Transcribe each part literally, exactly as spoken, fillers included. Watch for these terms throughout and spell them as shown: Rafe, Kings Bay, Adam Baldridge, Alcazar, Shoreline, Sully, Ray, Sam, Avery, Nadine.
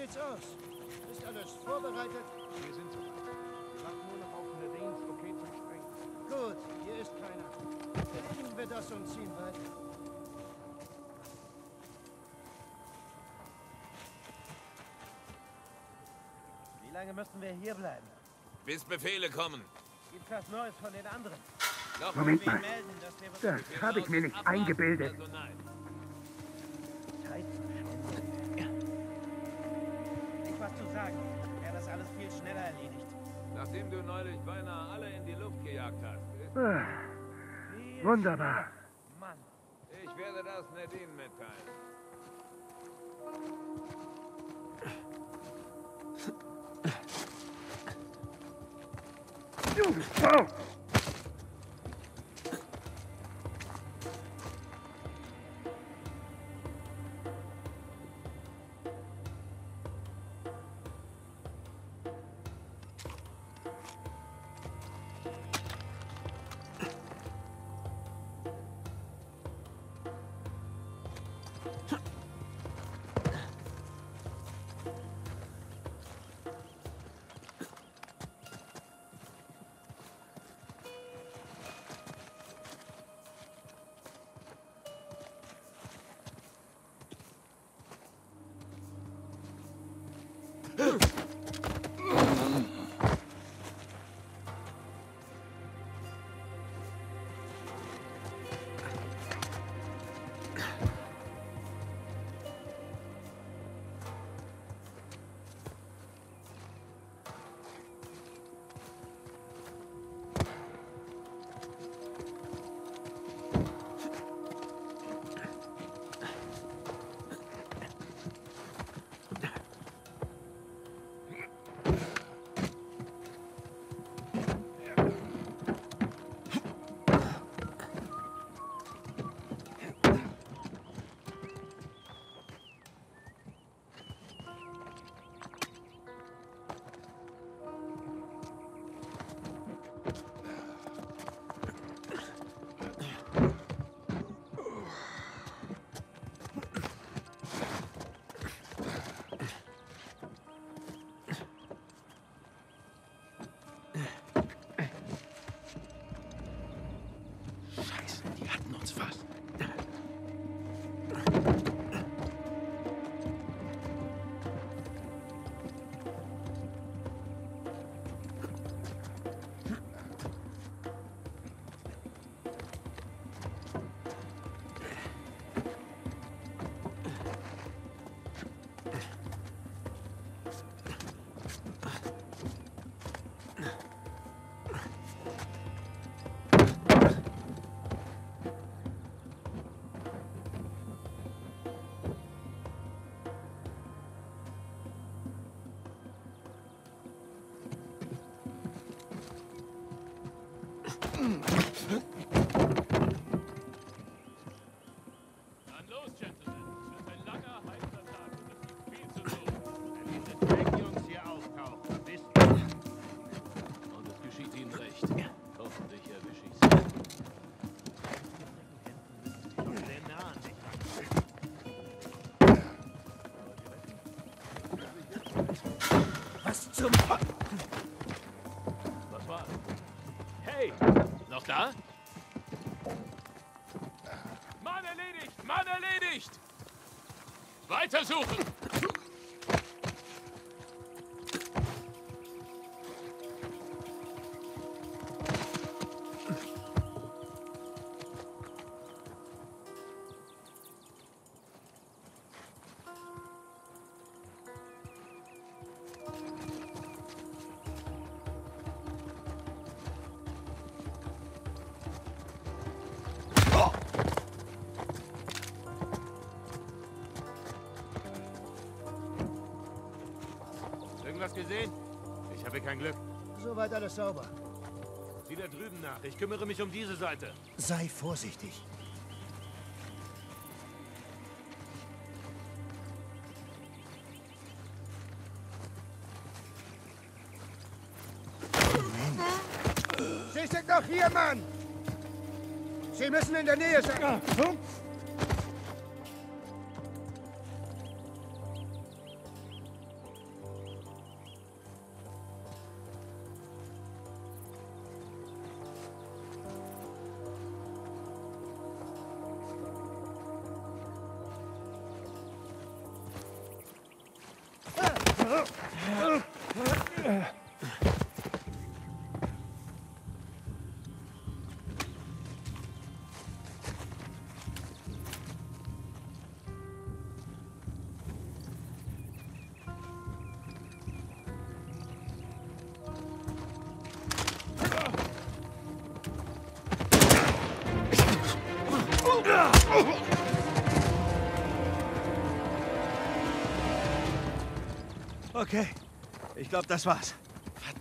sieht's aus? Ist alles vorbereitet? Wir sind so. Wir warten nur noch auf Nadines Paket zum Springen. Gut, hier ist keiner. Erledigen wir das und ziehen weiter. Wie lange müssen wir hier bleiben? Bis Befehle kommen. Gibt's was Neues von den anderen? Moment mal, das habe ich mir nicht eingebildet. Nicht was zu sagen, wäre das alles viel schneller erledigt. Nachdem du neulich beinahe alle in die Luft gejagt hast. Ah, wunderbar. Mann, ich werde das Nadine mitteilen. Oh. Was war? Hey, noch da? Mann erledigt, Mann erledigt! Weitersuchen! Was gesehen? Ich habe kein Glück. Soweit alles sauber. Sieh da drüben nach. Ich kümmere mich um diese Seite. Sei vorsichtig. Sie sind noch hier, Mann! Sie müssen in der Nähe sein. Hm? Okay, ich glaube, das war's.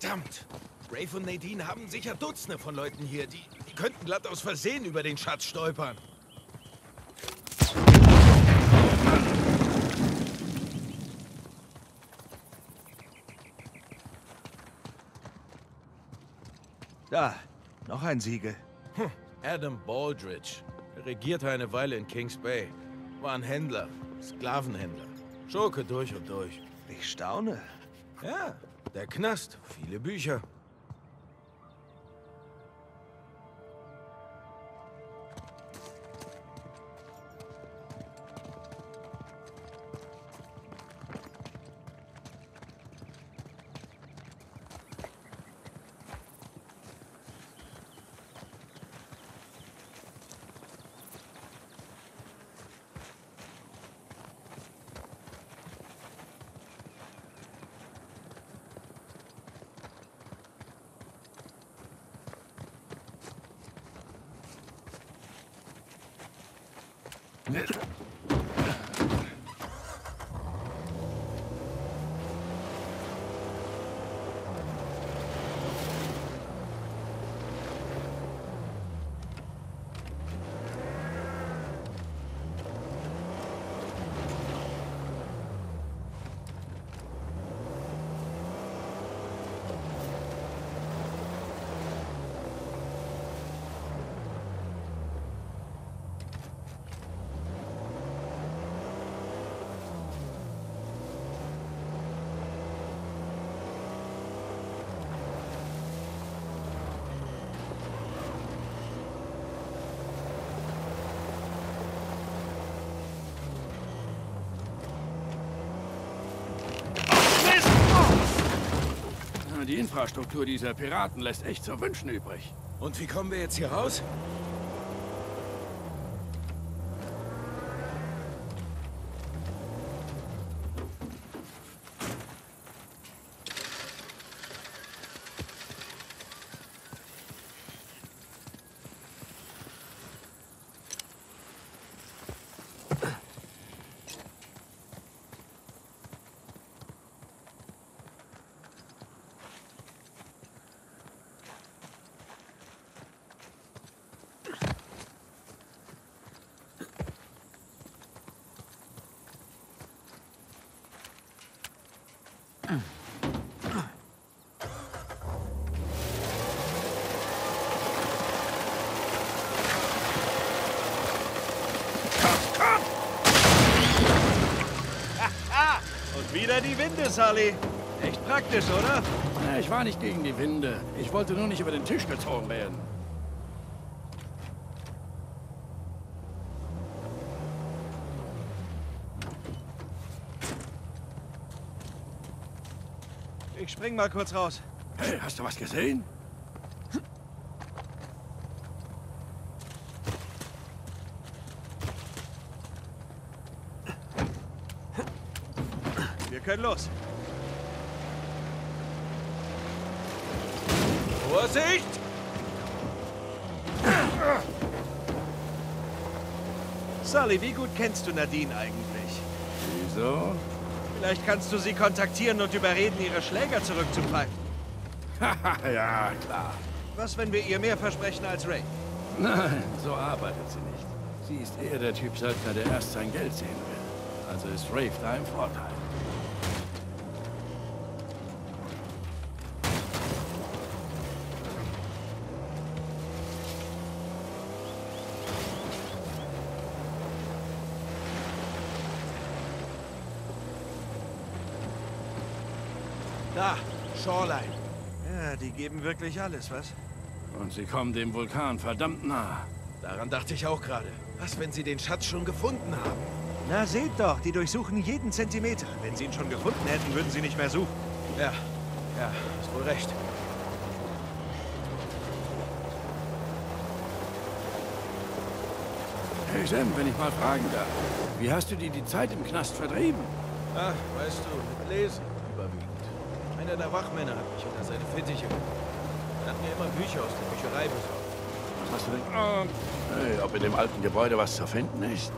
Verdammt! Rafe und Nadine haben sicher Dutzende von Leuten hier. Die, die könnten glatt aus Versehen über den Schatz stolpern. Da, noch ein Siegel. Hm. Adam Baldridge. Er regierte eine Weile in Kings Bay. War ein Händler, Sklavenhändler. Schurke durch und durch. Ich staune. Ja, der Knast, viele Bücher. Die Infrastruktur dieser Piraten lässt echt zu wünschen übrig. Und wie kommen wir jetzt hier raus? Wieder die Winde, Sully. Echt praktisch, oder? Ja, ich war nicht gegen die Winde. Ich wollte nur nicht über den Tisch gezogen werden. Ich spring mal kurz raus. Hey, hast du was gesehen? Wir können los. Vorsicht! Sully, wie gut kennst du Nadine eigentlich? Wieso? Vielleicht kannst du sie kontaktieren und überreden, ihre Schläger zurückzupfeifen. Ja, klar. Was, wenn wir ihr mehr versprechen als Ray? Nein, so arbeitet sie nicht. Sie ist eher der Typ Söldner, der erst sein Geld sehen will. Also ist Rafe da im Vorteil. Da, Shoreline. Ja, die geben wirklich alles, was? Und sie kommen dem Vulkan verdammt nah. Daran dachte ich auch gerade. Was, wenn sie den Schatz schon gefunden haben? Na, seht doch, die durchsuchen jeden Zentimeter. Wenn sie ihn schon gefunden hätten, würden sie nicht mehr suchen. Ja, ja, ist wohl recht. Hey Sam, wenn ich mal fragen darf. Wie hast du dir die Zeit im Knast vertrieben? Ach, weißt du, mit Lesen überwiegend. Einer der Wachmänner hat mich unter seine Fittiche genommen. Er hat mir immer Bücher aus der Bücherei besorgt. Was hast du denn? Oh. Hey, ob in dem alten Gebäude was zu finden ist?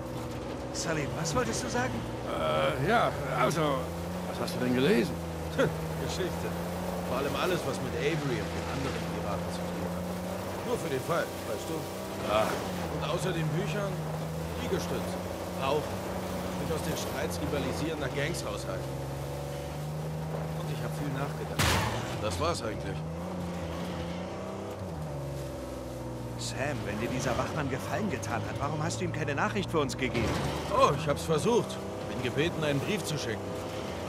Sully, was wolltest du sagen? Äh, ja, also... Was hast du denn gelesen? Geschichte. Vor allem alles, was mit Avery und den anderen Piraten zu tun hat. Nur für den Fall, weißt du? Ja. Und außer den Büchern, Liegestütze, Rauchen, mich aus den Streits rivalisierender Gangs raushalten. Und ich habe viel nachgedacht. Das war's eigentlich. Sam, wenn dir dieser Wachmann Gefallen getan hat, warum hast du ihm keine Nachricht für uns gegeben? Oh, ich hab's versucht. Bin gebeten, einen Brief zu schicken.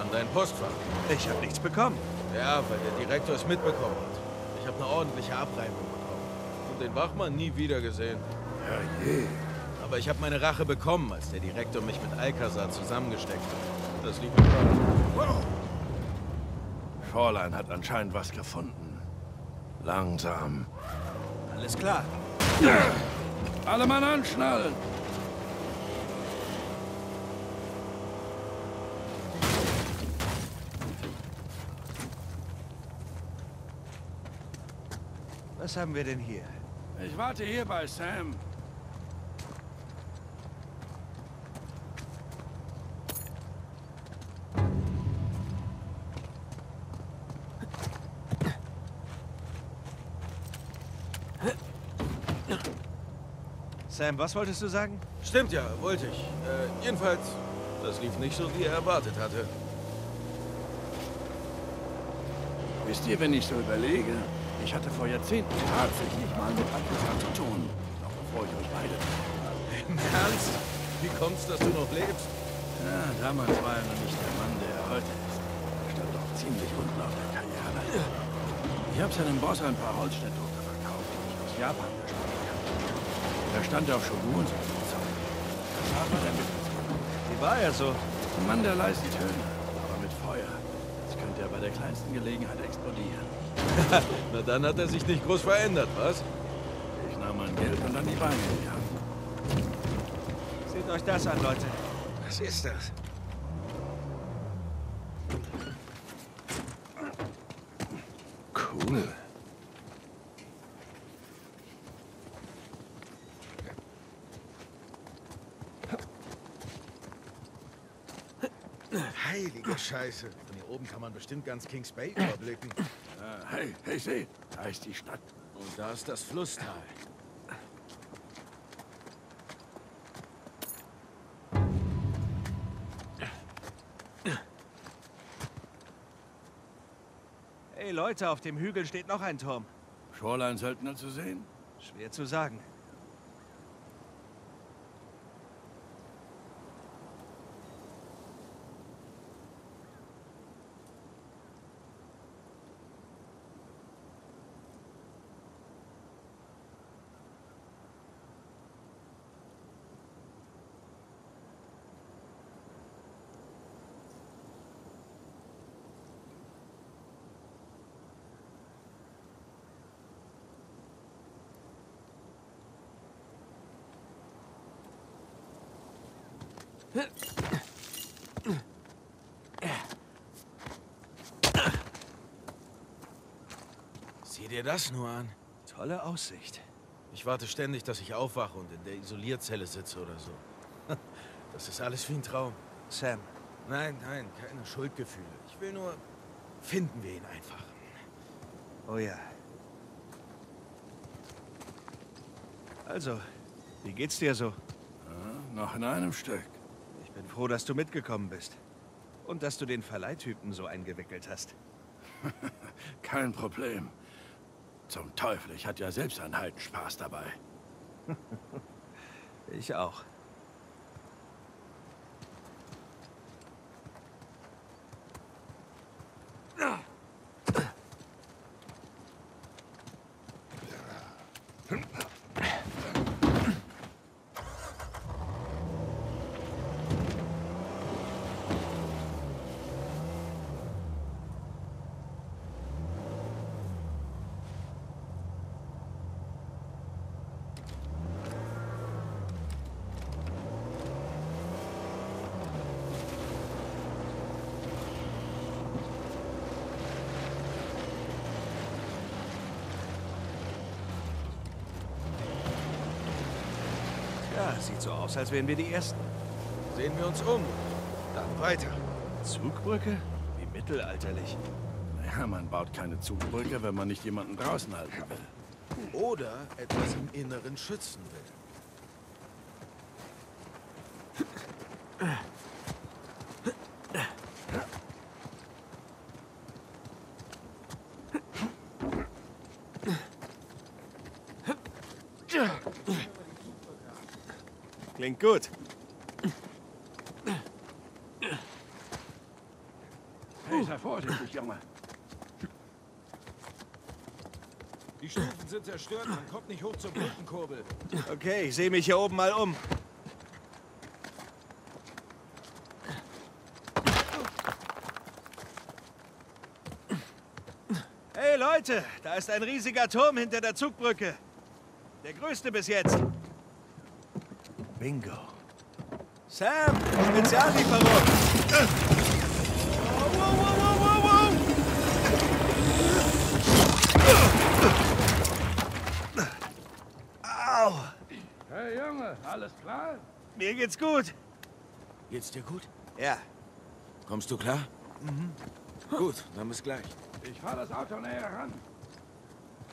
An dein Postfach. Ich hab nichts bekommen. Ja, weil der Direktor es mitbekommen hat. Ich hab eine ordentliche Abreibung bekommen. Und den Wachmann nie wieder gesehen. Ja, je. Aber ich hab meine Rache bekommen, als der Direktor mich mit Alcazar zusammengesteckt hat. Das liegt mir gerade. Wow. Shoreline hat anscheinend was gefunden. Langsam. Alles klar. Alle Mann anschnallen! Was haben wir denn hier? Ich warte hier bei Sam. Sam, was wolltest du sagen? Stimmt ja, wollte ich. Äh, jedenfalls, das lief nicht so, wie er erwartet hatte. Wisst ihr, wenn ich so überlege, ich hatte vor Jahrzehnten tatsächlich mal mit Alcazar zu tun. Noch bevor ich euch beide. Im Ernst? Wie kommt's, dass du noch lebst? Ja, damals war er noch nicht der Mann, der er heute ist. Er stand doch ziemlich unten auf der Karriere. Ich habe seinem Boss ein paar Holzschnittdrucke verkauft, die ich aus Japan geschafft habe. Er stand auf Shogun. Das war mal der Mittelpunkt. Wie war er so? Ein Mann der leisen Töne, aber mit Feuer. Das könnte er bei der kleinsten Gelegenheit explodieren. Na dann hat er sich nicht groß verändert, was? Ich nahm mein Geld und dann die Beine in die Hand. Seht euch das an, Leute. Was ist das? Cool. Heilige Scheiße. Von hier oben kann man bestimmt ganz Kings Bay überblicken. Ah, hey, hey, seht. Da ist die Stadt. Und da ist das Flusstal. Hey Leute, auf dem Hügel steht noch ein Turm. Shoreline-Söldner zu sehen? Schwer zu sagen. Sieh dir das nur an. Tolle Aussicht. Ich warte ständig, dass ich aufwache und in der Isolierzelle sitze oder so. Das ist alles wie ein Traum. Sam. Nein, nein, keine Schuldgefühle. Ich will nur... Finden wir ihn einfach. Oh ja. Also, wie geht's dir so? Ja, noch in einem Stück. Ich bin froh, dass du mitgekommen bist. Und dass du den Verleihtypen so eingewickelt hast. Kein Problem. Zum Teufel, ich hatte ja selbst einen Heidenspaß dabei. Ich auch. Ja, sieht so aus, als wären wir die Ersten. Sehen wir uns um. Dann weiter. Zugbrücke? Wie mittelalterlich. Naja, man baut keine Zugbrücke, wenn man nicht jemanden draußen halten will. Oder etwas im Inneren schützen will. Klingt gut. Hey, sei vorsichtig, Junge. Die Stufen sind zerstört, man kommt nicht hoch zur Brückenkurbel. Okay, ich sehe mich hier oben mal um. Hey Leute, da ist ein riesiger Turm hinter der Zugbrücke. Der größte bis jetzt. Bingo. Sam, Speziallieferung. Wow, wow, wow, wow, wow. Au. Hey Junge, alles klar? Mir geht's gut. Geht's dir gut? Ja. Kommst du klar? Mhm. Gut, dann bis gleich. Ich fahr das Auto näher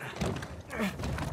ran.